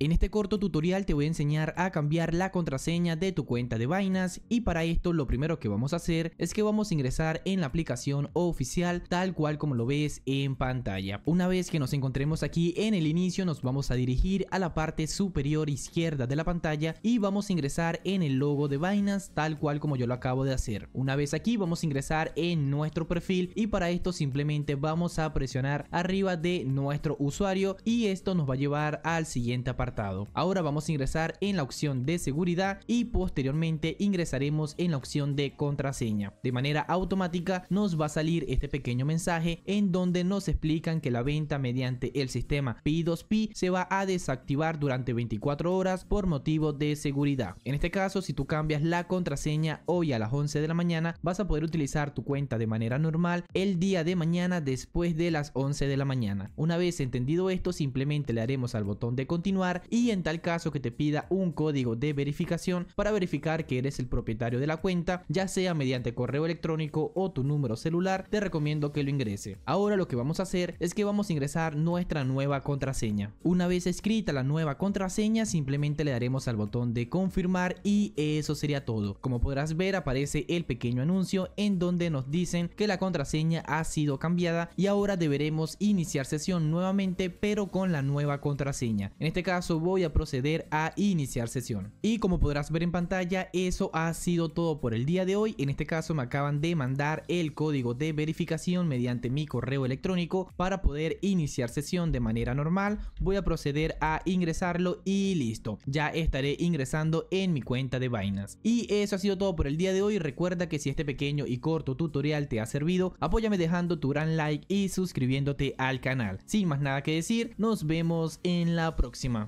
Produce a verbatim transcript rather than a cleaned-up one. En este corto tutorial te voy a enseñar a cambiar la contraseña de tu cuenta de Binance, y para esto lo primero que vamos a hacer es que vamos a ingresar en la aplicación oficial tal cual como lo ves en pantalla. Una vez que nos encontremos aquí en el inicio, nos vamos a dirigir a la parte superior izquierda de la pantalla y vamos a ingresar en el logo de Binance tal cual como yo lo acabo de hacer. Una vez aquí vamos a ingresar en nuestro perfil y para esto simplemente vamos a presionar arriba de nuestro usuario y esto nos va a llevar al siguiente apartado. Ahora vamos a ingresar en la opción de seguridad y posteriormente ingresaremos en la opción de contraseña. De manera automática nos va a salir este pequeño mensaje en donde nos explican que la venta mediante el sistema P dos P se va a desactivar durante veinticuatro horas por motivo de seguridad. En este caso, si tú cambias la contraseña hoy a las once de la mañana, vas a poder utilizar tu cuenta de manera normal el día de mañana después de las once de la mañana. Una vez entendido esto, simplemente le daremos al botón de continuar y en tal caso que te pida un código de verificación para verificar que eres el propietario de la cuenta, ya sea mediante correo electrónico o tu número celular, te recomiendo que lo ingrese. Ahora lo que vamos a hacer es que vamos a ingresar nuestra nueva contraseña. Una vez escrita la nueva contraseña, simplemente le daremos al botón de confirmar y eso sería todo. Como podrás ver, aparece el pequeño anuncio en donde nos dicen que la contraseña ha sido cambiada y ahora deberemos iniciar sesión nuevamente, pero con la nueva contraseña. En este caso voy a proceder a iniciar sesión y como podrás ver en pantalla, eso ha sido todo por el día de hoy. En este caso me acaban de mandar el código de verificación mediante mi correo electrónico para poder iniciar sesión de manera normal. Voy a proceder a ingresarlo y listo, ya estaré ingresando en mi cuenta de Binance. Y eso ha sido todo por el día de hoy. Recuerda que si este pequeño y corto tutorial te ha servido, apóyame dejando tu gran like y suscribiéndote al canal. Sin más nada que decir, nos vemos en la próxima.